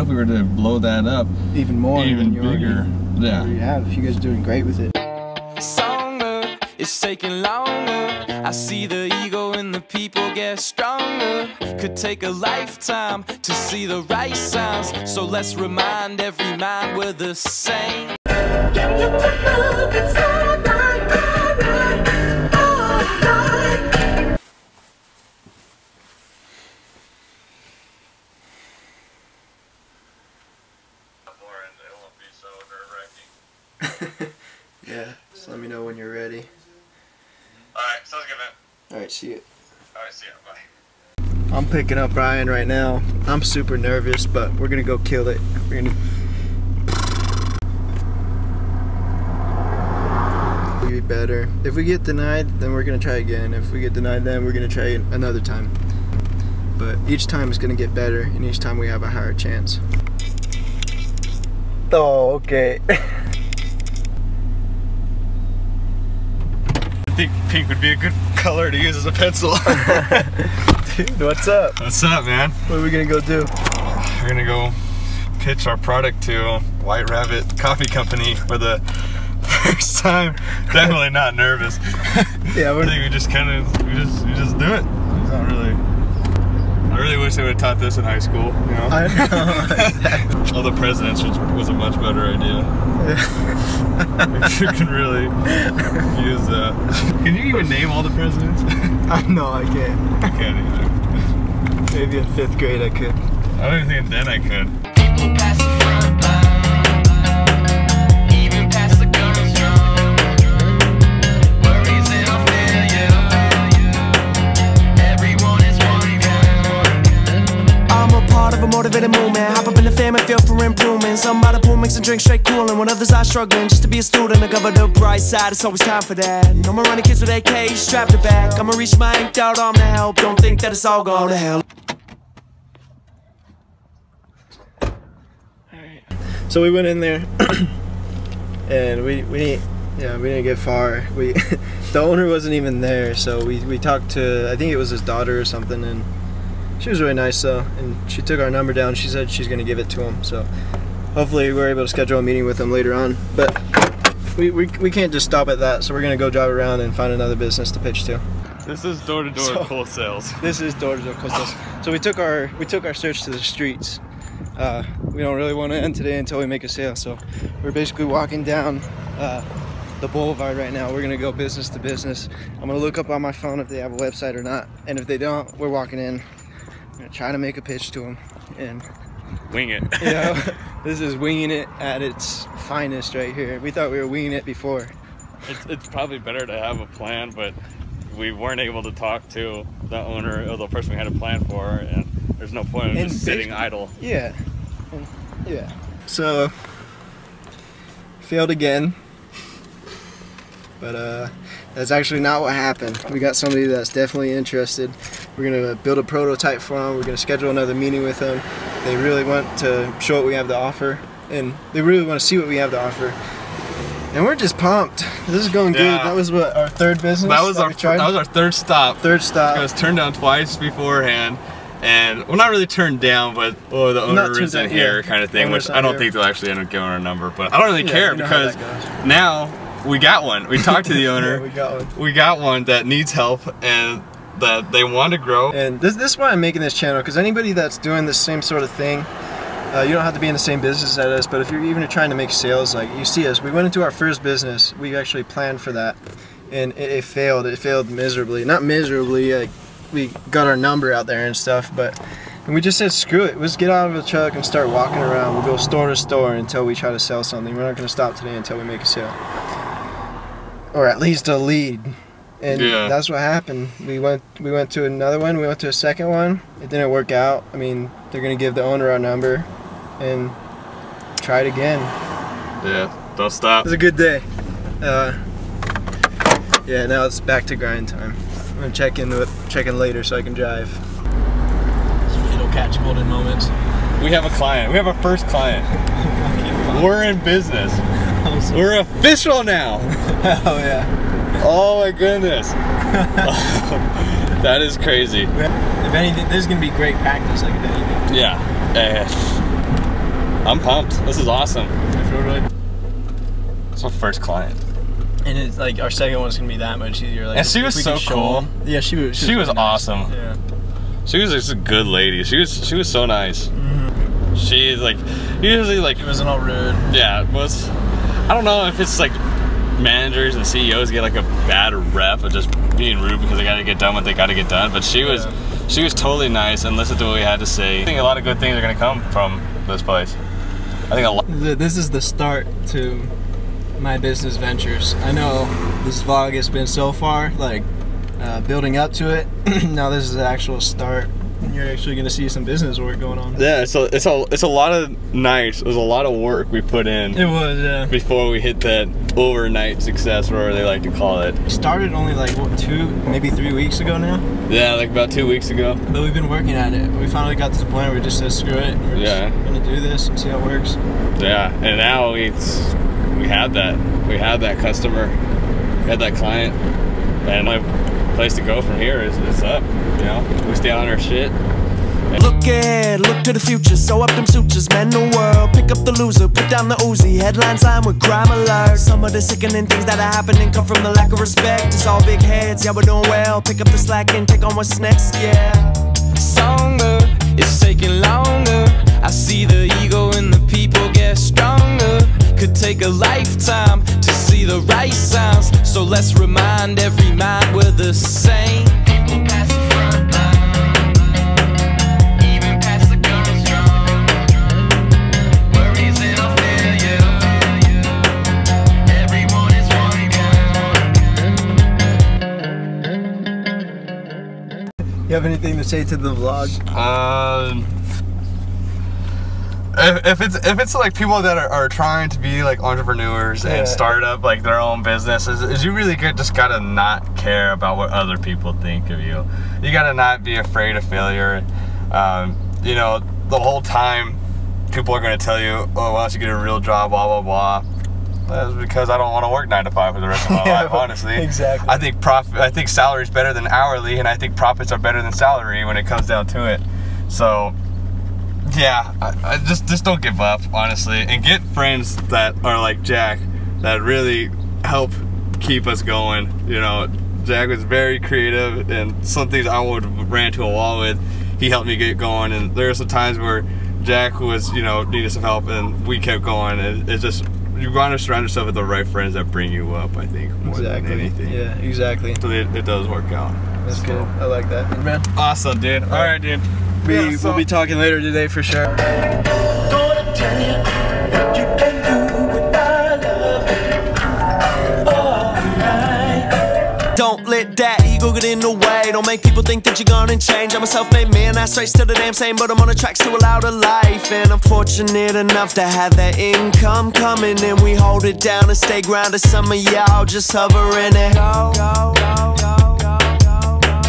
But if we were to blow that up even more, even bigger, yeah. Yeah, if you guys are doing great with it. Stronger, it's taking longer. I see the ego in the people get stronger. Could take a lifetime to see the right signs. So let's remind every mind we're the same. Yeah, just let me know when you're ready. Alright, sounds good, man. Alright, see you. Alright, see ya, bye. I'm picking up Ryan right now. I'm super nervous, but we're gonna go kill it. We're gonna be better. If we get denied, then we're gonna try again. If we get denied, then we're gonna try another time. But each time is gonna get better, and each time we have a higher chance. Oh, okay. I think pink would be a good color to use as a pencil. Dude, what's up? What's up, man? What are we gonna go do? We're gonna go pitch our product to White Rabbit Coffee Company for the first time. Definitely not nervous. Yeah, I think we just do it. It's not really. I really wish they would have taught this in high school. You know? I know. Exactly. All the presidents was a much better idea. You can really use that. Can you even name all the presidents? No, I can't. I can't either. Maybe in 5th grade I could. I don't even think then I could. Motivated movement, hop up in the fam and feel for improvement. Some by the pool, mix and drink straight cooling. When others are struggling just to be a student, I cover the bright side, it's always time for that. No more running kids with AKs, strapped to back. I'ma reach my inked out arm to help. Don't think that it's all gone to hell. Alright. So we went in there and we didn't get far. The owner wasn't even there, so we talked to, I think it was his daughter or something, and she was really nice though, and she took our number down. She said she's gonna give it to him, so hopefully we're able to schedule a meeting with him later on. But we can't just stop at that, so we're gonna go drive around and find another business to pitch to. This is door-to-door cold sales. This is door-to-door cold sales. So we took our search to the streets. We don't really want to end today until we make a sale, so we're basically walking down the boulevard right now. We're gonna go business to business. I'm gonna look up on my phone if they have a website or not, and if they don't, we're walking in. Try to make a pitch to him and wing it. You know, this is winging it at its finest right here. We thought we were winging it before. It's probably better to have a plan, but we weren't able to talk to the owner or the person we had a plan for, and there's no point in just sitting idle. Yeah, yeah. So failed again, but that's actually not what happened. We got somebody that's definitely interested. We're gonna build a prototype for them. We're gonna schedule another meeting with them. They really want to show what we have to offer, and they really want to see what we have to offer. And we're just pumped. This is going good. That was what, our third business. That was our third stop. Third stop. It was turned down twice beforehand, and well, not really turned down, but oh, the owner is in here kind of thing. Which I don't think they'll actually end up giving our number, but I don't really care because now we got one. We talked to the owner. Yeah, we got one. We got one that needs help and that they want to grow. And this is why I'm making this channel, because anybody that's doing the same sort of thing, you don't have to be in the same business as us, but if you're even trying to make sales, like you see us, we went into our first business, we actually planned for that, and it failed. It failed miserably. Not miserably, like we got our number out there and stuff, and we just said screw it, let's get out of the truck and start walking around. We'll go store to store until we try to sell something. We're not going to stop today until we make a sale, or at least a lead. And yeah, that's what happened. We went to another one, we went to a second one. It didn't work out. I mean, they're gonna give the owner our number and try it again. Yeah, don't stop. It was a good day. Yeah, now it's back to grind time. I'm gonna check in later so I can drive. It'll catch golden moments. We have a client. We have our first client. We're in business. We're official now. Oh yeah. Oh my goodness. That is crazy. If anything, this is going to be great practice, like if anything. Yeah. I'm pumped. This is awesome. I feel really. It's my first client. And it's like our second one's gonna be that much easier. Like, and she was so cool. Yeah, she was awesome. Yeah. She was just a good lady. She was so nice. Mm-hmm. She's like usually like. It wasn't all rude. Yeah, it was. I don't know if it's like managers and CEOs get like a bad rep of just being rude because they gotta get done what they gotta get done. But she was totally nice and listened to what we had to say. I think a lot of good things are gonna come from this place. I think a lot. This is the start to my business ventures. I know this vlog has been so far like building up to it. Now this is the actual start. You're actually gonna see some business work going on. Yeah, so it's a lot of nights. It was a lot of work we put in. It was, yeah. Before we hit that overnight success, whatever they like to call it. We started only like what, 2, maybe 3 weeks ago now. Yeah, like about 2 weeks ago. But we've been working at it. We finally got to the point where we just said screw it. We're just gonna do this and see how it works. Yeah, and now we had that. We had that customer. We had that client. And my place to go from here is up. You know, we stay on our shit. Look to the future, sew up them sutures, mend the world, pick up the loser, put down the Uzi, headline sign with crime alert. Some of the sickening things that are happening come from the lack of respect. It's all big heads, yeah, we're doing well, pick up the slack and take on what's next, yeah. Stronger, it's taking longer, I see the ego in the people get stronger. Could take a lifetime to see the right signs, so let's remind every mind we're the same. People pass the front line, even past the corner strong. Worries and all failure, everyone is one guy. You have anything to say to the vlog? If it's like people that are trying to be like entrepreneurs and start up like their own businesses, is you really just gotta not care about what other people think of you. You gotta not be afraid of failure. You know, the whole time people are gonna tell you, oh, why don't you get a real job, blah, blah, blah. That's because I don't want to work 9 to 5 for the rest of my life, honestly. Exactly. I think salary is better than hourly, and I think profits are better than salary when it comes down to it. So yeah, I just don't give up, honestly, and get friends that are like Jack that really help keep us going. You know, Jack was very creative, and some things I would ran to a wall with, he helped me get going, and there are some times where Jack was, you know, needed some help, and we kept going. It's just, you want to surround yourself with the right friends that bring you up, I think, more than anything. Yeah, exactly. So it does work out. That's cool. I like that, man. Awesome, dude. All right, dude. We'll be talking later today for sure. Gonna tell you what you can do with my love. All right. Don't let that ego get in the way. Don't make people think that you're gonna change. I'm a self-made man, I straight to the damn same, but I'm on the tracks to allow the life. And I'm fortunate enough to have that income coming, and we hold it down and stay grounded. Some of y'all just hovering and go, go, go, go, go, go, go.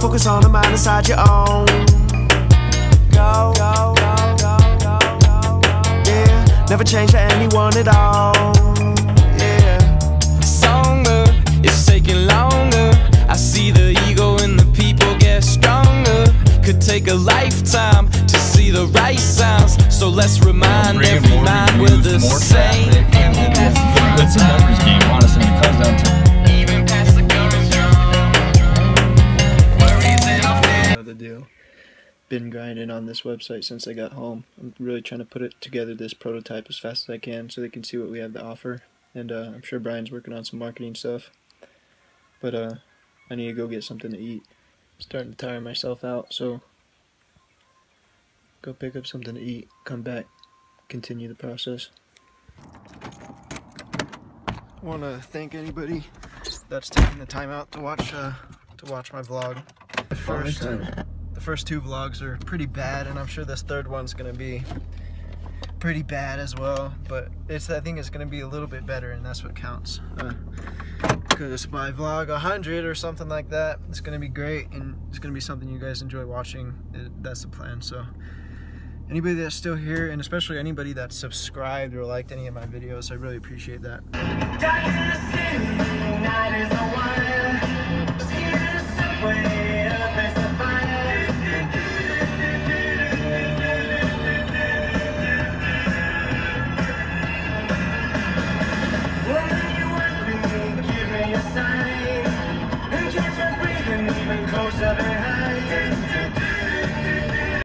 Focus on the mind inside your own. Yeah, never change for anyone at all. Yeah. Stronger, it's taking longer. I see the ego in the people get stronger. Could take a lifetime to see the right signs. So let's remind every mind we're the same. It's a numbers game, honestly, it comes down to. Even past the corner strong. Worries and all failure. The deal. Been grinding on this website since I got home. I'm really trying to put it together, this prototype, as fast as I can so they can see what we have to offer. And I'm sure Brian's working on some marketing stuff. But I need to go get something to eat. I'm starting to tire myself out, so go pick up something to eat, come back, continue the process. I want to thank anybody that's taking the time out to watch my vlog. The first 2 vlogs are pretty bad, and I'm sure this third one's gonna be pretty bad as well, but I think it's gonna be a little bit better, and that's what counts. Because by vlog 100 or something like that, it's gonna be great, and it's gonna be something you guys enjoy watching. That's the plan. So anybody that's still here, and especially anybody that's subscribed or liked any of my videos, I really appreciate that. Seven,